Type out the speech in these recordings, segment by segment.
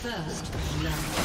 First love.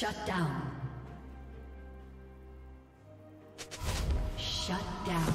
Shut down. Shut down.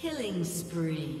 Killing spree.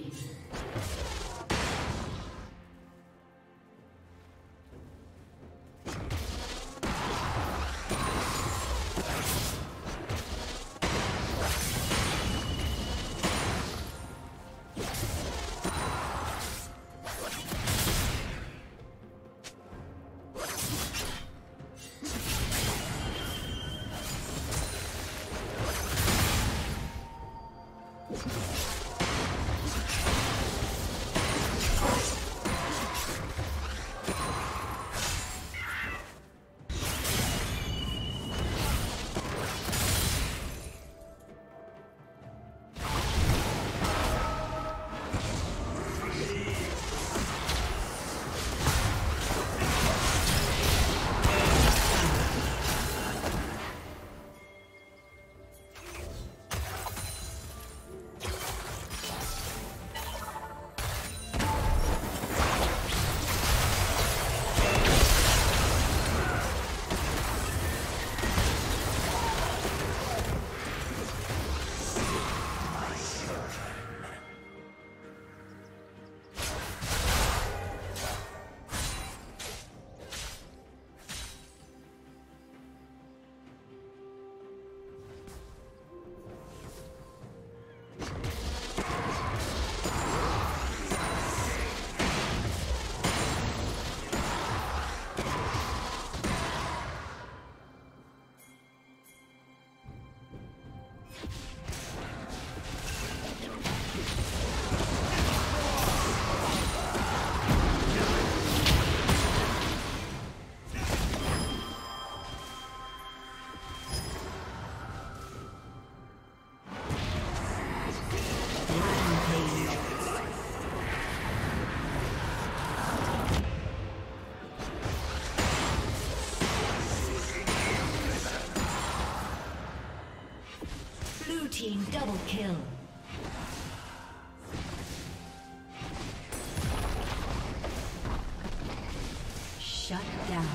Double kill. Shut down.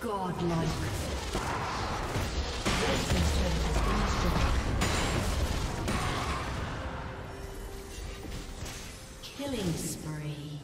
Godlike. Killing spree.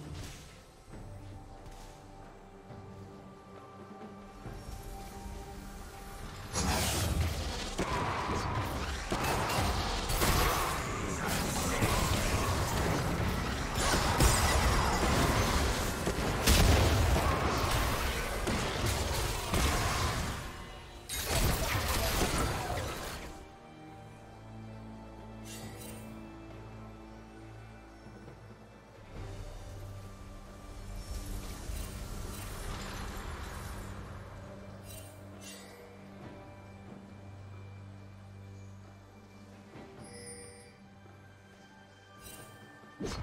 Red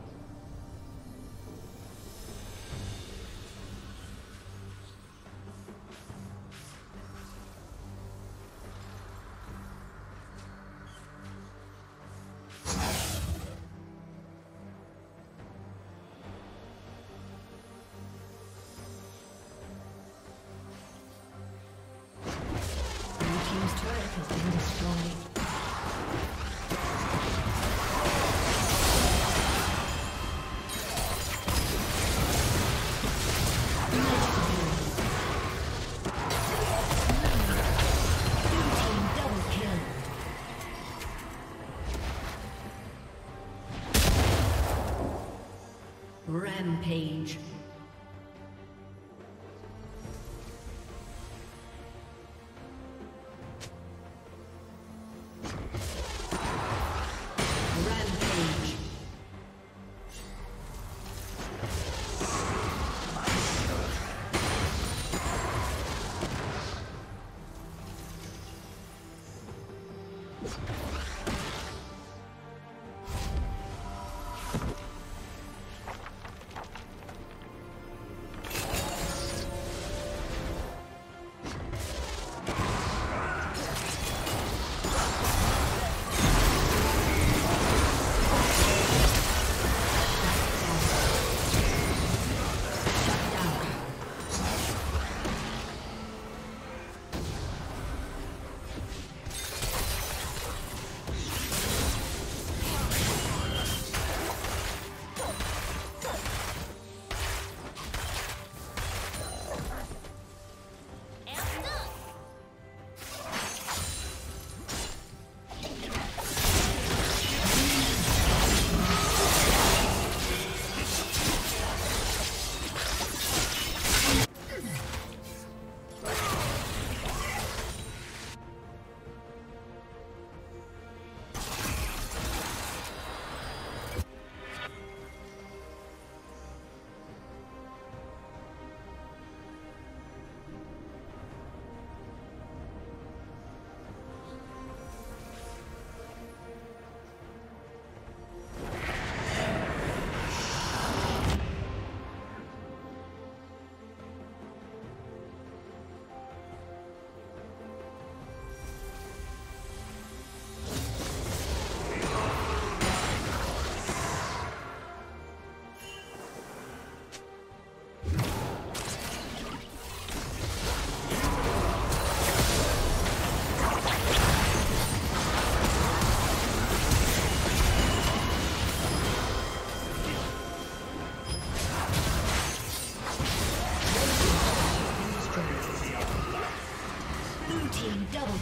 Rampage.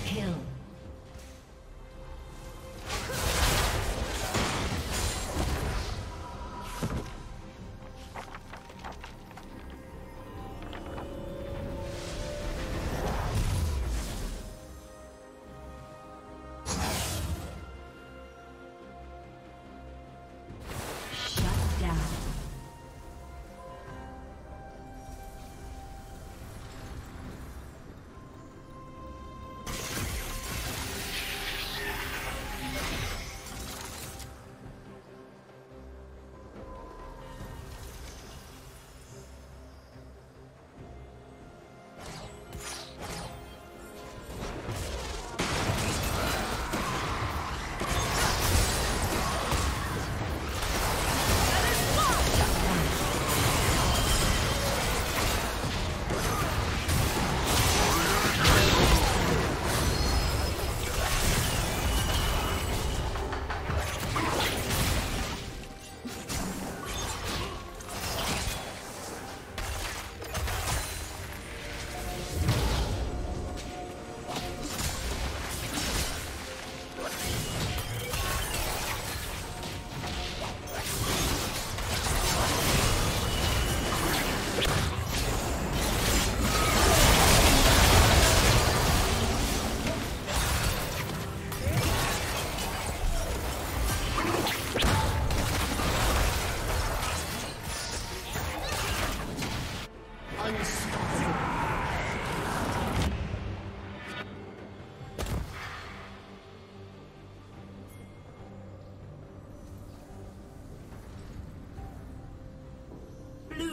kill.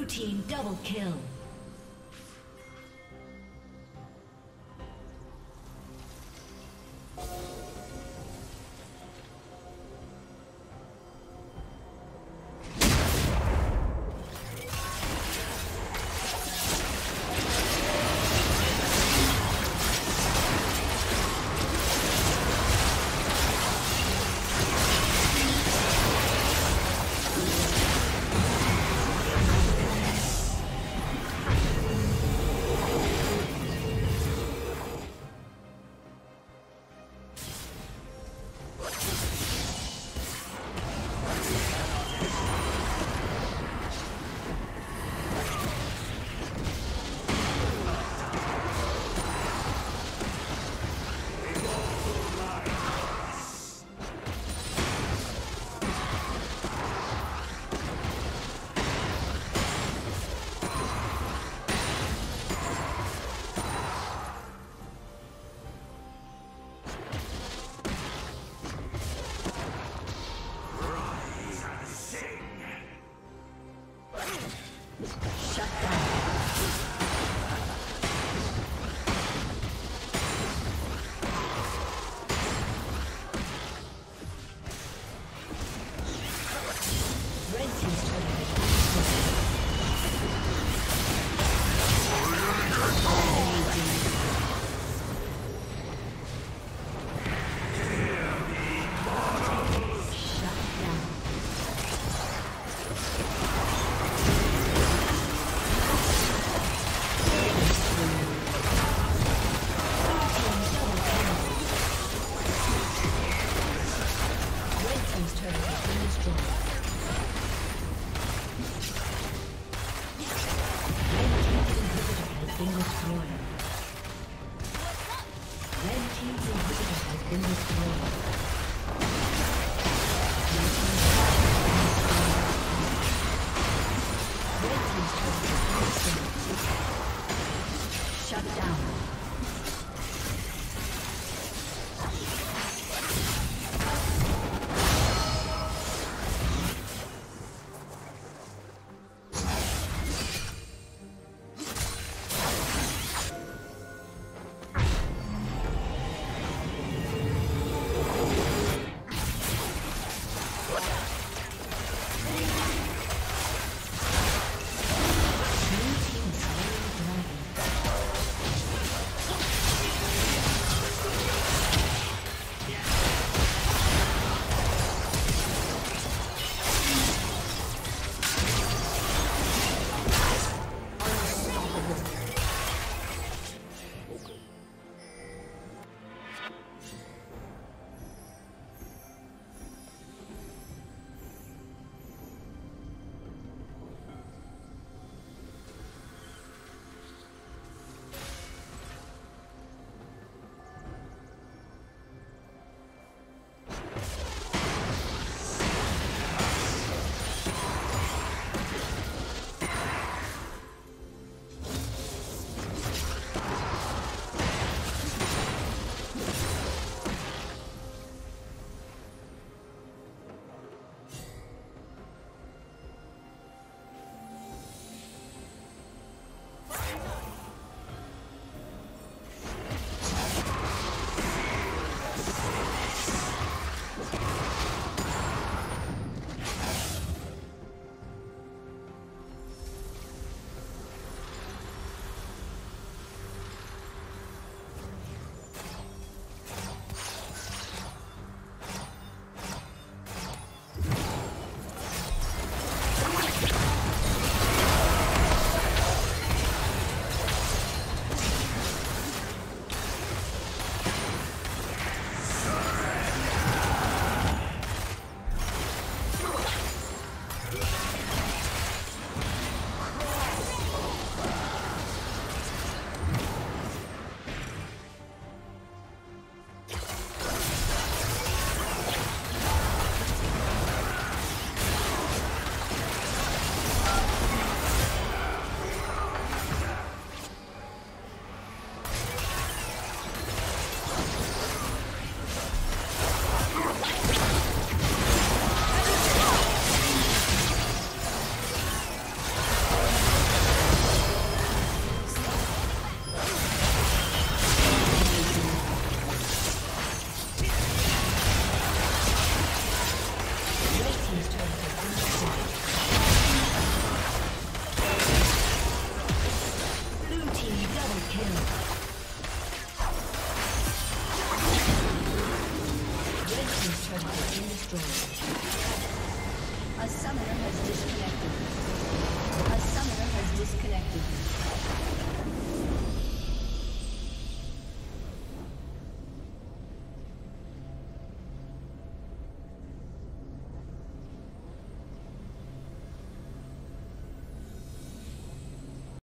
Team double kill. Red team's inhibitor has been destroyed.